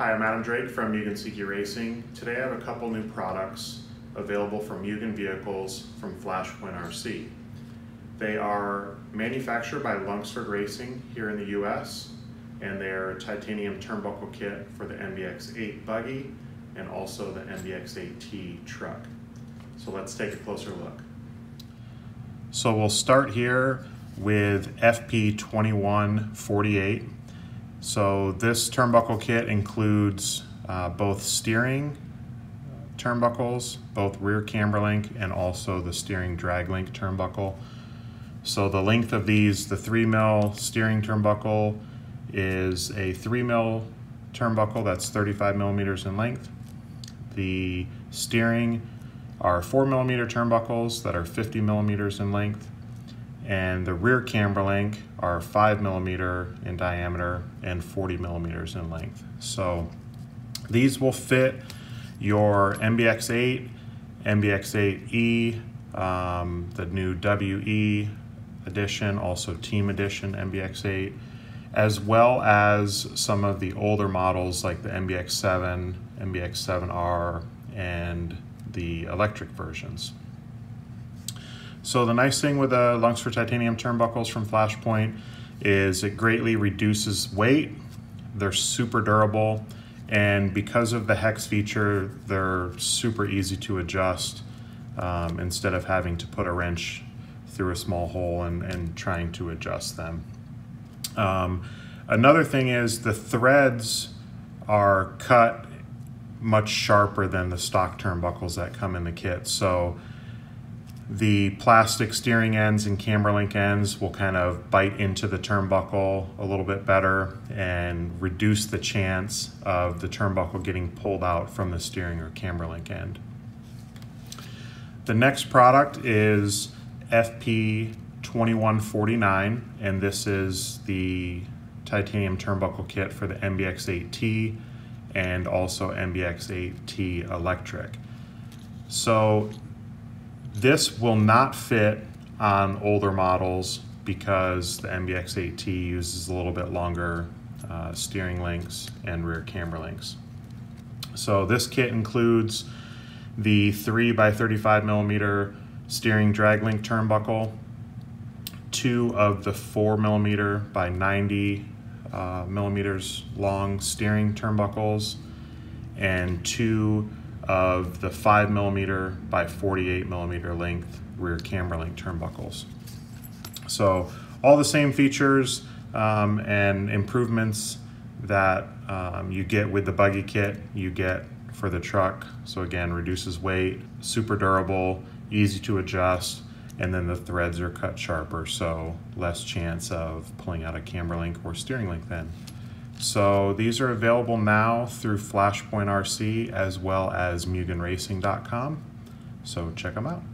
Hi, I'm Adam Drake from Mugen Seiki Racing. Today I have a couple new products available from Mugen Vehicles from Flash Point RC. They are manufactured by Lunsford Racing here in the US, and they are a titanium turnbuckle kit for the MBX8 buggy and also the MBX8T truck. So let's take a closer look. So we'll start here with FP2148. So this turnbuckle kit includes both steering turnbuckles, both rear camber link, and also the steering drag link turnbuckle. So the length of these, the 3mm steering turnbuckle is a 3mm turnbuckle that's 35mm in length. The steering are 4mm turnbuckles that are 50mm in length. And the rear camber link are 5mm in diameter and 40mm in length. So these will fit your MBX8, MBX8E, the new WE edition, also Team Edition MBX8, as well as some of the older models like the MBX7, MBX7R, and the electric versions. So the nice thing with the Lunsford titanium turnbuckles from Flash Point is it greatly reduces weight. They're super durable, and because of the hex feature, they're super easy to adjust instead of having to put a wrench through a small hole and trying to adjust them. Another thing is the threads are cut much sharper than the stock turnbuckles that come in the kit. So the plastic steering ends and camber link ends will kind of bite into the turnbuckle a little bit better and reduce the chance of the turnbuckle getting pulled out from the steering or camber link end. The next product is FP2149, and this is the titanium turnbuckle kit for the MBX8T and also MBX8T electric. So this will not fit on older models because the MBX8T uses a little bit longer steering links and rear camber links. So this kit includes the 3x35mm steering drag link turnbuckle, two of the 4mm by 90mm long steering turnbuckles, and two of the 5mm by 48mm length rear camber link turnbuckles. So all the same features and improvements that you get with the buggy kit, you get for the truck. So again, reduces weight, super durable, easy to adjust, and then the threads are cut sharper, so less chance of pulling out a camber link or steering link then. So these are available now through Flash Point RC as well as MugenRacing.com. So check them out.